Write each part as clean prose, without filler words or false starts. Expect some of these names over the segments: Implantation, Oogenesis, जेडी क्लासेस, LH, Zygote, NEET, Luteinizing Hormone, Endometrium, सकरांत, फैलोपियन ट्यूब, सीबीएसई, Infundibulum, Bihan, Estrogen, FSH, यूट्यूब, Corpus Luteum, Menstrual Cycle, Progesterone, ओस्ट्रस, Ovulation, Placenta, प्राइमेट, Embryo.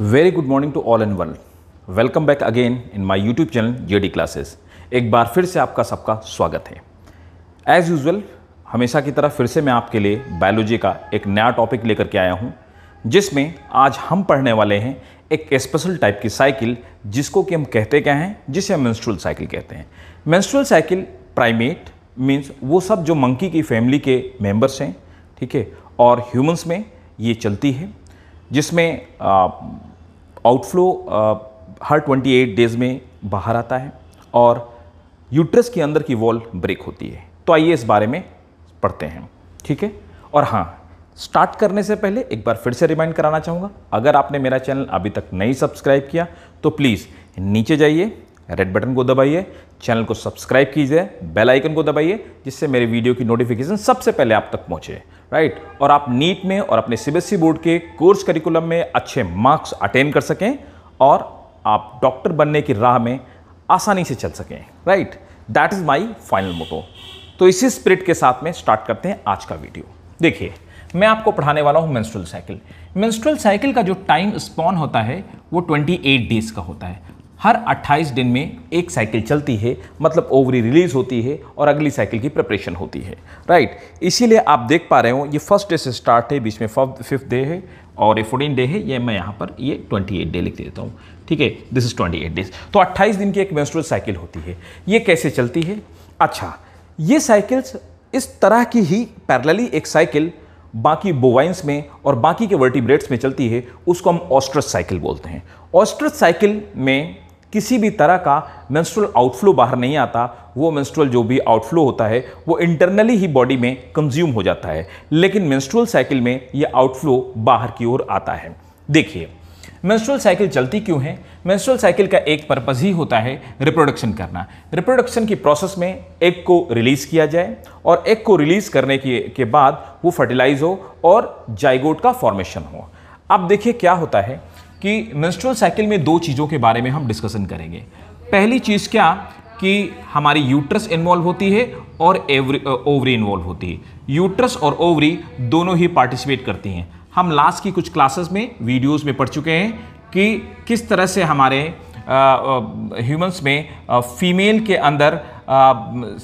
Very good morning to all and one, welcome back again in my यूट्यूब channel जेडी क्लासेस। एक बार फिर से आपका सबका स्वागत है। एज़ यूजुअल हमेशा की तरह फिर से मैं आपके लिए बायोलॉजी का एक नया टॉपिक लेकर के आया हूँ, जिसमें आज हम पढ़ने वाले हैं एक स्पेशल टाइप की साइकिल, जिसको कि हम कहते क्या हैं, जिसे हम मेंस्ट्रुअल साइकिल कहते हैं। मेंस्ट्रुअल साइकिल प्राइमेट मीन्स वो सब जो मंकी की फैमिली के मेम्बर्स हैं, ठीक है, और ह्यूमन्स में ये चलती है, जिसमें आउटफ्लो हर 28 डेज़ में बाहर आता है और यूट्रस के अंदर की वॉल ब्रेक होती है। तो आइए इस बारे में पढ़ते हैं, ठीक है। और हाँ, स्टार्ट करने से पहले एक बार फिर से रिमाइंड कराना चाहूँगा, अगर आपने मेरा चैनल अभी तक नहीं सब्सक्राइब किया तो प्लीज़ नीचे जाइए, रेड बटन को दबाइए, चैनल को सब्सक्राइब कीजिए, बेल आइकन को दबाइए, जिससे मेरे वीडियो की नोटिफिकेशन सबसे पहले आप तक पहुंचे, राइट। और आप नीट में और अपने सीबीएसई बोर्ड के कोर्स करिकुलम में अच्छे मार्क्स अटेन कर सकें और आप डॉक्टर बनने की राह में आसानी से चल सकें, right. That is my final motto. तो इसी स्पिरिट के साथ में स्टार्ट करते हैं आज का वीडियो। देखिए, मैं आपको पढ़ाने वाला हूँ मेंस्ट्रुअल साइकिल। मेंस्ट्रुअल साइकिल का जो टाइम स्पॉन होता है वो 28 डेज़ का होता है। हर 28 दिन में एक साइकिल चलती है, मतलब ओवरी रिलीज होती है और अगली साइकिल की प्रिपरेशन होती है, राइट। इसीलिए आप देख पा रहे हो ये फर्स्ट डे से स्टार्ट है, बीच में फिफ्थ डे है और ये 14 डे है। ये मैं यहाँ पर ये 28 डे लिख देता हूँ, ठीक है। This is 28 days. तो 28 दिन की एक मेंस्ट्रुअल साइकिल होती है। ये कैसे चलती है? अच्छा, ये साइकिल्स इस तरह की ही पैरेलली एक साइकिल बाकी बोवाइंस में और बाकी के वर्टिब्रेट्स में चलती है, उसको हम ओस्ट्रस साइकिल बोलते हैं। ओस्ट्रस साइकिल में किसी भी तरह का मेंस्ट्रुअल आउटफ्लो बाहर नहीं आता। वो मेंस्ट्रुअल जो भी आउटफ्लो होता है वो इंटरनली ही बॉडी में कंज्यूम हो जाता है, लेकिन मेंस्ट्रुअल साइकिल में ये आउटफ्लो बाहर की ओर आता है। देखिए, मेंस्ट्रुअल साइकिल चलती क्यों है? मेंस्ट्रुअल साइकिल का एक पर्पज़ ही होता है रिप्रोडक्शन करना। रिप्रोडक्शन की प्रोसेस में एग को रिलीज़ किया जाए और एग को रिलीज़ करने के बाद वो फर्टिलाइज हो और जाइगोट का फॉर्मेशन हो। अब देखिए क्या होता है कि मेंस्ट्रुअल साइकिल में दो चीज़ों के बारे में हम डिस्कशन करेंगे। पहली चीज़ क्या कि हमारी यूट्रस इन्वॉल्व होती है और ओवरी इन्वॉल्व होती है। यूट्रस और ओवरी दोनों ही पार्टिसिपेट करती हैं। हम लास्ट की कुछ क्लासेस में वीडियोस में पढ़ चुके हैं कि किस तरह से हमारे ह्यूमंस में फीमेल के अंदर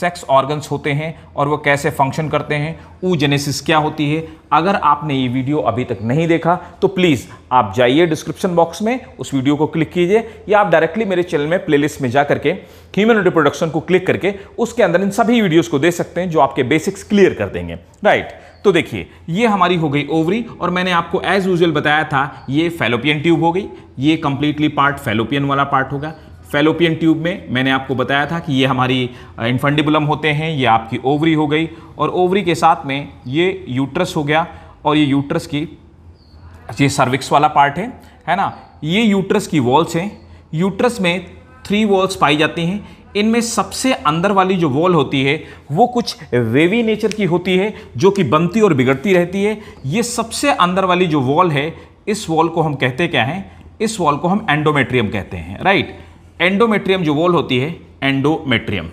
सेक्स ऑर्गन्स होते हैं और वो कैसे फंक्शन करते हैं, ऊजेनेसिस क्या होती है। अगर आपने ये वीडियो अभी तक नहीं देखा तो प्लीज़ आप जाइए डिस्क्रिप्शन बॉक्स में, उस वीडियो को क्लिक कीजिए, या आप डायरेक्टली मेरे चैनल में प्लेलिस्ट में जा करके ह्यूमन रिप्रोडक्शन को क्लिक करके उसके अंदर इन सभी वीडियोस को देख सकते हैं, जो आपके बेसिक्स क्लियर कर देंगे, राइट। तो देखिए, ये हमारी हो गई ओवरी, और मैंने आपको एज यूजुअल बताया था ये फैलोपियन ट्यूब हो गई। ये कंप्लीटली पार्ट फैलोपियन वाला पार्ट होगा। फैलोपियन ट्यूब में मैंने आपको बताया था कि ये हमारी इन्फंडिबुलम होते हैं। ये आपकी ओवरी हो गई और ओवरी के साथ में ये यूट्रस हो गया, और ये यूट्रस की ये सर्विक्स वाला पार्ट है ना। ये यूट्रस की वॉल्स हैं। यूट्रस में 3 वॉल्स पाई जाती हैं। इनमें सबसे अंदर वाली जो वॉल होती है वो कुछ वेवी नेचर की होती है, जो कि बनती और बिगड़ती रहती है। ये सबसे अंदर वाली जो वॉल है, इस वॉल को हम कहते क्या हैं? इस वॉल को हम एंडोमेट्रियम कहते हैं, राइट। एंडोमेट्रियम जो वॉल होती है, एंडोमेट्रियम।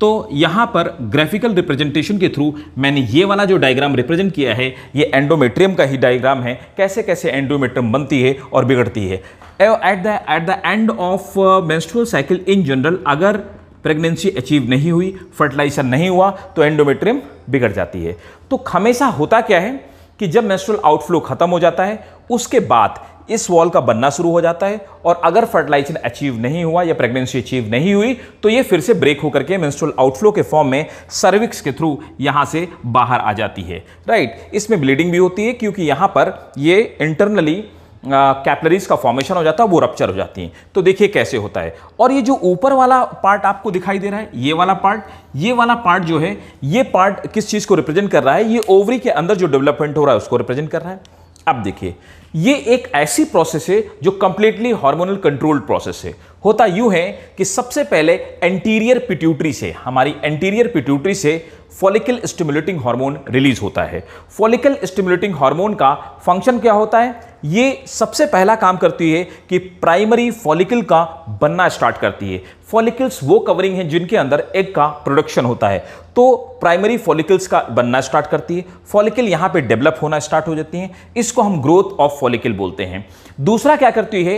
तो यहाँ पर ग्राफिकल रिप्रेजेंटेशन के थ्रू मैंने ये वाला जो डायग्राम रिप्रेजेंट किया है, ये एंडोमेट्रियम का ही डायग्राम है, कैसे कैसे एंडोमेट्रियम बनती है और बिगड़ती है। At the end of menstrual cycle in general, अगर प्रेगनेंसी अचीव नहीं हुई, फर्टिलाइजेशन नहीं हुआ, तो एंडोमेट्रियम बिगड़ जाती है। तो हमेशा होता क्या है कि जब मेंस्ट्रुअल आउटफ्लो खत्म हो जाता है, उसके बाद इस वॉल का बनना शुरू हो जाता है, और अगर फर्टिलाइजेशन अचीव नहीं हुआ या प्रेगनेंसी अचीव नहीं हुई तो ये फिर से ब्रेक होकर के मेंस्ट्रुअल आउटफ्लो के फॉर्म में सर्विक्स के थ्रू यहाँ से बाहर आ जाती है, राइट। इसमें ब्लीडिंग भी होती है, क्योंकि यहाँ पर ये इंटरनली कैपिलरीज का फॉर्मेशन हो जाता है, वो रप्चर हो जाती हैं। तो देखिए कैसे होता है। और ये जो ऊपर वाला पार्ट आपको दिखाई दे रहा है, ये वाला पार्ट जो है, ये पार्ट किस चीज़ को रिप्रेजेंट कर रहा है? ये ओवरी के अंदर जो डेवलपमेंट हो रहा है उसको रिप्रेजेंट कर रहा है। अब देखिए, ये एक ऐसी प्रोसेस है जो कंप्लीटली हार्मोनल कंट्रोल्ड प्रोसेस है। होता यूं है कि सबसे पहले एंटीरियर पिट्यूटरी से, हमारी एंटीरियर पिट्यूटरी से फॉलिकल स्टिमुलेटिंग हार्मोन रिलीज होता है। फॉलिकल स्टिमुलेटिंग हार्मोन का फंक्शन क्या होता है? ये सबसे पहला काम करती है कि प्राइमरी फॉलिकल का बनना स्टार्ट करती है। फॉलिकल्स वो कवरिंग हैं जिनके अंदर एग का प्रोडक्शन होता है, तो प्राइमरी फॉलिकल्स का बनना स्टार्ट करती है। फॉलिकल यहाँ पे डेवलप होना स्टार्ट हो जाती हैं, इसको हम ग्रोथ ऑफ फॉलिकल बोलते हैं। दूसरा क्या करती है?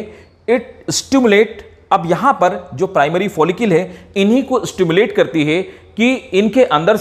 इट स्टिमुलेट, अब यहाँ पर जो प्राइमरी फॉलिकल है इन्हीं को स्टिमुलेट करती है कि इनके अंदर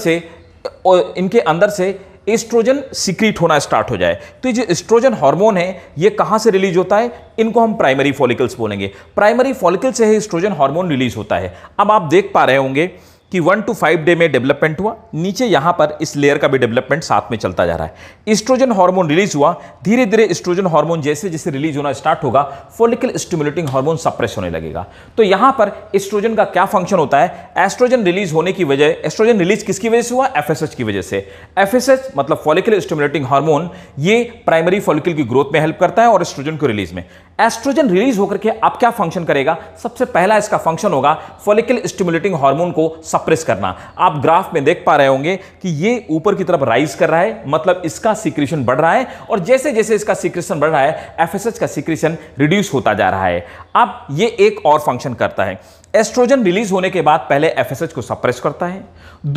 से एस्ट्रोजन सीक्रेट होना स्टार्ट हो जाए। तो ये जो एस्ट्रोजन हार्मोन है ये कहाँ से रिलीज होता है? इनको हम प्राइमरी फॉलिकल्स बोलेंगे। प्राइमरी फॉलिकल से ही एस्ट्रोजन हार्मोन रिलीज होता है। अब आप देख पा रहे होंगे कि 1 to 5 डे में डेवलपमेंट हुआ, नीचे यहाँ पर इस लेयर का भी डेवलपमेंट साथ में चलता जा रहा है। एस्ट्रोजन हार्मोन रिलीज हुआ, धीरे धीरे एस्ट्रोजन हार्मोन जैसे जैसे रिलीज होना स्टार्ट होगा फॉलिकल स्टिमुलेटिंग हार्मोन सप्रेस होने लगेगा। तो यहाँ पर एस्ट्रोजन का क्या फंक्शन होता है? एस्ट्रोजन रिलीज होने की वजह, एस्ट्रोजन रिलीज किसकी वजह से हुआ? FSH की वजह से। FSH मतलब फॉलिकल स्टिमुलेटिंग हार्मोन, ये प्राइमरी फॉलिकल की ग्रोथ में हेल्प करता है और एस्ट्रोजन को रिलीज में। एस्ट्रोजन रिलीज होकर के अब क्या फंक्शन करेगा? सबसे पहला इसका फंक्शन होगा फॉलिकल स्टिमुलेटिंग हार्मोन को सप्रेस करना। आप ग्राफ में देख पा रहे होंगे कि ये ऊपर की तरफ राइज कर रहा है, मतलब इसका सीक्रेशन बढ़ रहा है, और जैसे जैसे इसका सीक्रेशन बढ़ रहा है एफएसएच का सीक्रेशन रिड्यूस होता जा रहा है। अब ये एक और फंक्शन करता है, एस्ट्रोजन रिलीज होने के बाद पहले एफएसएच को सप्रेस करता है।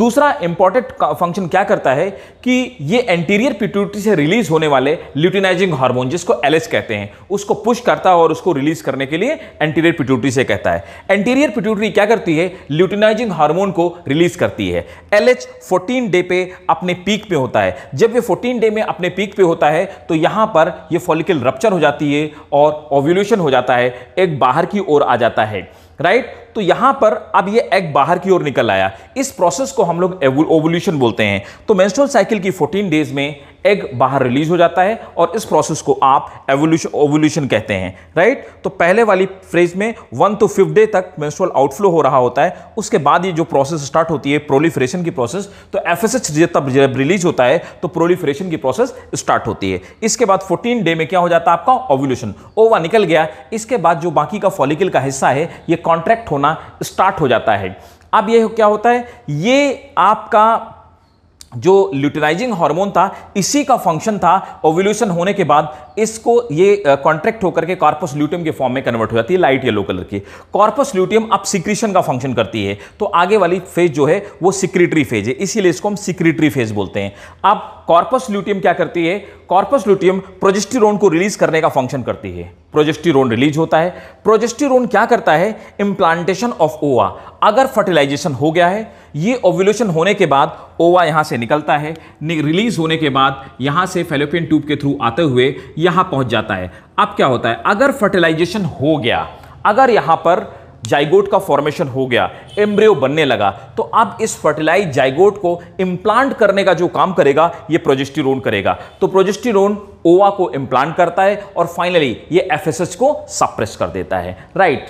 दूसरा इंपॉर्टेंट फंक्शन क्या करता है कि ये एंटीरियर पिट्यूटरी से रिलीज होने वाले ल्यूटिनाइजिंग हार्मोन, जिसको एलएच कहते हैं, उसको पुश करता है और उसको रिलीज करने के लिए एंटीरियर पिट्यूटरी से कहता है। एंटीरियर पिट्यूटरी क्या करती है? ल्यूटिनाइजिंग हार्मोन को रिलीज करती है। LH 14 डे पे अपने पीक पे होता है। जब ये 14 डे में अपने पीक पे होता है तो यहां पर ये फॉलिकल रप्चर हो जाती है और ओव्यूलेशन हो जाता है, एक बाहर की ओर आ जाता है, राइट? तो यहां पर अब ये एग बाहर की ओर निकल आया। इस प्रोसेस को हम लोग ओव्यूलेशन बोलते हैं। तो मेंस्ट्रुअल साइकिल की 14 डेज में एग बाहर रिलीज हो जाता है और इस प्रोसेस को आप ओव्यूलेशन कहते हैं, राइट? तो पहले वाली फ्रेज में 1 to 5 डे तक मेंस्ट्रुअल आउटफ्लो हो रहा होता है, उसके बाद ये जो प्रोसेस स्टार्ट होती है प्रोलिफरेशन की प्रोसेस। तो एफएसएच जब रिलीज होता है तो प्रोलिफरेशन की प्रोसेस स्टार्ट होती है। इसके बाद 14 डे में क्या हो जाता है आपका? ओव्यूलेशन, ओवा निकल गया। इसके बाद जो बाकी का फॉलिकल का हिस्सा है ये कॉन्ट्रैक्ट होना स्टार्ट हो जाता है। अब ये क्या होता है? ये आपका जो ल्यूटिनाइजिंग हार्मोन था इसी का फंक्शन था। ओव्यूलेशन होने के बाद इसको ये कॉन्ट्रैक्ट होकर के कॉर्पस ल्यूटियम के फॉर्म में कन्वर्ट हो जाती है, लाइट येलो कलर की। कॉर्पस ल्यूटियम अब सिक्रीशन का फंक्शन करती है, तो आगे वाली फेज जो है वो सिक्रीटरी फेज है, इसीलिए इसको हम सिक्रीटरी फेज बोलते हैं। अब कॉर्पस ल्यूटियम क्या करती है? कॉर्पस ल्यूटियम प्रोजेस्टेरोन को रिलीज करने का फंक्शन करती है। प्रोजेस्टेरोन रिलीज होता है। प्रोजेस्टेरोन क्या करता है? इम्प्लांटेशन ऑफ ओवा। अगर फर्टिलाइजेशन हो गया है, ये ओव्यूलेशन होने के बाद ओवा यहाँ से निकलता है, रिलीज होने के बाद यहाँ से फैलोपियन ट्यूब के थ्रू आते हुए यहाँ पहुँच जाता है। अब क्या होता है? अगर फर्टिलाइजेशन हो गया, अगर यहाँ पर जाइगोट का फॉर्मेशन हो गया, एम्ब्रियो बनने लगा, तो अब इस फर्टिलाइज जाइगोट को इम्प्लांट करने का जो काम करेगा ये प्रोजेस्टेरोन करेगा। तो प्रोजेस्टेरोन ओवा को इम्प्लांट करता है और फाइनली ये एफएसएच को सप्रेस कर देता है, राइट?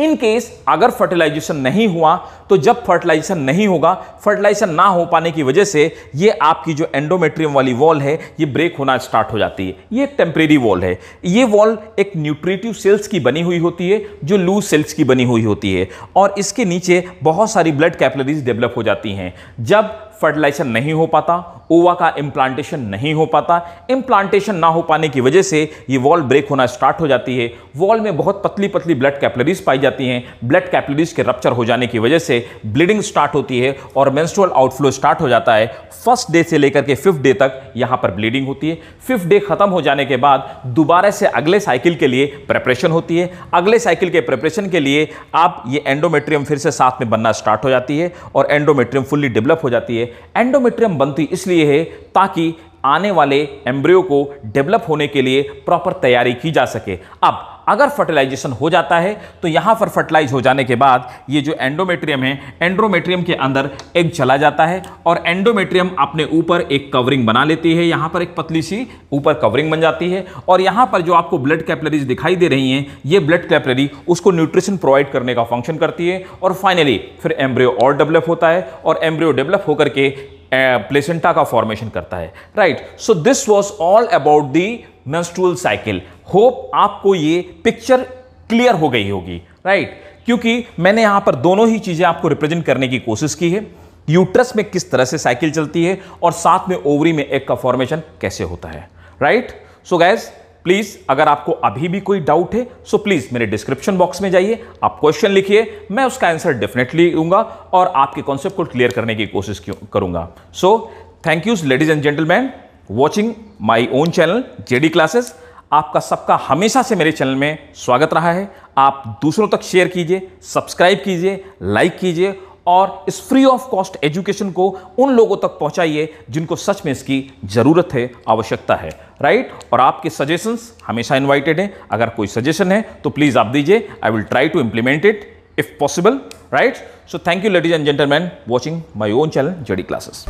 इन केस अगर फर्टिलाइजेशन नहीं हुआ, तो जब फर्टिलाइजेशन नहीं होगा, फर्टिलाइजेशन ना हो पाने की वजह से ये आपकी जो एंडोमेट्रियम वाली वॉल है ये ब्रेक होना स्टार्ट हो जाती है। ये एक टेम्परेरी वॉल है। ये वॉल एक न्यूट्रिटिव सेल्स की बनी हुई होती है, जो लूज सेल्स की बनी हुई होती है, और इसके नीचे बहुत सारी ब्लड कैपिलरीज डेवलप हो जाती हैं। जब फर्टिलाइजेशन नहीं हो पाता, ओवा का इम्प्लांटेशन नहीं हो पाता, इम्प्लांटेशन ना हो पाने की वजह से ये वॉल ब्रेक होना स्टार्ट हो जाती है। वॉल में बहुत पतली पतली ब्लड कैपिलरीज पाई जाती हैं। ब्लड कैपिलरीज के रप्चर हो जाने की वजह से ब्लीडिंग स्टार्ट होती है और मेंस्ट्रुअल आउटफ्लो स्टार्ट हो जाता है। फर्स्ट डे से लेकर के 5th डे तक यहाँ पर ब्लीडिंग होती है। 5th डे खत्म हो जाने के बाद दोबारा से अगले साइकिल के लिए प्रेपरेशन होती है। अगले साइकिल के प्रेपरेशन के लिए आप ये एंडोमेट्रियम फिर से साथ में बनना स्टार्ट हो जाती है और एंडोमेट्रियम फुल्ली डेवलप हो जाती है। एंडोमेट्रियम बनती इसलिए है ताकि आने वाले एम्ब्रियो को डेवलप होने के लिए प्रॉपर तैयारी की जा सके। अब अगर फर्टिलाइजेशन हो जाता है तो यहाँ पर फर्टिलाइज हो जाने के बाद ये जो एंडोमेट्रियम है, एंडोमेट्रियम के अंदर एग चला जाता है और एंडोमेट्रियम अपने ऊपर एक कवरिंग बना लेती है। यहाँ पर एक पतली सी ऊपर कवरिंग बन जाती है और यहाँ पर जो आपको ब्लड कैपिलरीज दिखाई दे रही हैं, ये ब्लड कैपिलरी उसको न्यूट्रिशन प्रोवाइड करने का फंक्शन करती है और फाइनली फिर एम्ब्रियो और डेवलप होता है और एम्ब्रियो डेवलप होकर के प्लेसेंटा का फॉर्मेशन करता है, right? So this was all about the menstrual cycle. Hope आपको ये पिक्चर क्लियर हो गई होगी, राइट? क्योंकि मैंने यहाँ पर दोनों ही चीज़ें आपको रिप्रेजेंट करने की कोशिश की है, यूट्रस में किस तरह से साइकिल चलती है और साथ में ओवरी में एग का फॉर्मेशन कैसे होता है, राइट। सो गाइस प्लीज़ अगर आपको अभी भी कोई डाउट है सो प्लीज़ मेरे डिस्क्रिप्शन बॉक्स में जाइए, आप क्वेश्चन लिखिए, मैं उसका आंसर डेफिनेटली दूंगा और आपके कॉन्सेप्ट को क्लियर करने की कोशिश करूंगा। So thank you ladies and gentleman watching my own channel जेडी क्लासेस। आपका सबका हमेशा से मेरे चैनल में स्वागत रहा है। आप दूसरों तक शेयर कीजिए, सब्सक्राइब कीजिए, लाइक कीजिए और इस फ्री ऑफ कॉस्ट एजुकेशन को उन लोगों तक पहुंचाइए जिनको सच में इसकी ज़रूरत है, आवश्यकता है, राइट। और आपके सजेशंस हमेशा इनवाइटेड हैं, अगर कोई सजेशन है तो प्लीज़ आप दीजिए, I will try to implement it if possible, right. So thank you, ladies and gentlemen, watching my own channel JD Classes.